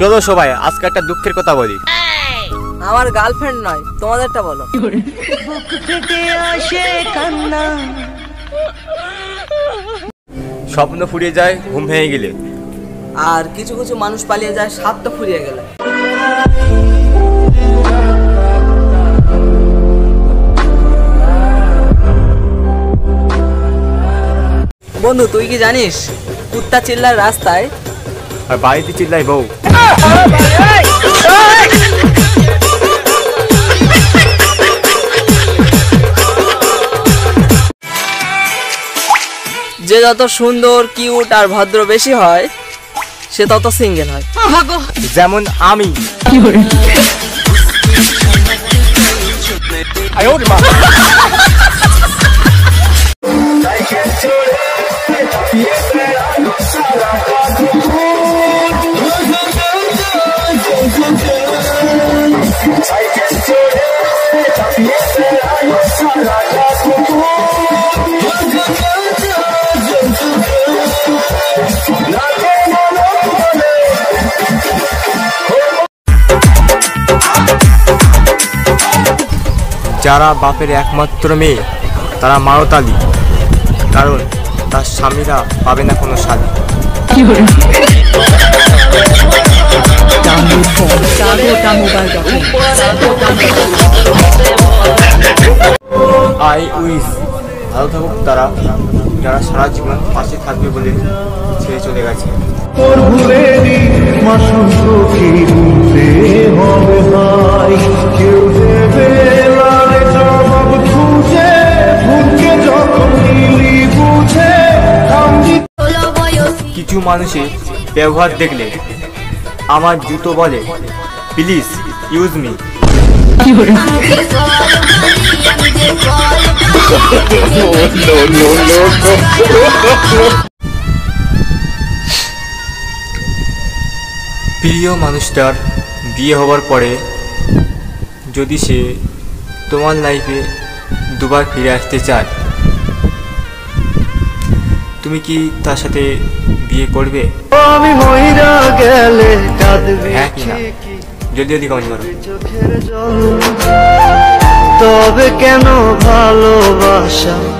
চলো সবাই আজকে একটা দুঃখের কথা বলি। আমার গার্লফ্রেন্ড নয়, তোমাদেরটা বলো। স্বপ্ন ফুরিয়ে যায় ঘুম ভেঙে গেলে, আর কিছু কিছু মানুষ পালিয়ে যায় স্বার্থটা ফুরিয়ে গেলে। বন্ধু তুই কি জানিস কুত্তা চিল্লার রাস্তায়, আর বাড়িতে চিল্লাই বউ। যে যত সুন্দর কিউট আর ভদ্র বেশি হয় সে তত সিঙ্গেল হয়, যেমন আমি। যারা বাপের একমাত্র মেয়ে তারা মারতালি, কারণ তার স্বামীরা পাবে না কোনো শালি। আই উইস ভালো থাকুক তারা যারা সারা জীবন পাশে থাকবে বলে ছেড়ে চলে গেছে। কিছু মানুষের ব্যবহার দেখলে আমার জুতো বলে প্লিজ ইউজ মি। প্রিয় মানুষটার বিয়ে হওয়ার পরে যদি সে তোমার লাইফে দুবার ফিরে আসতে চায়, তুমি কি তার সাথে বিয়ে করবে? হ্যাঁ কি না? জলদি জলদি কমেন্ট করো। তবে কেন ভালোবাসা।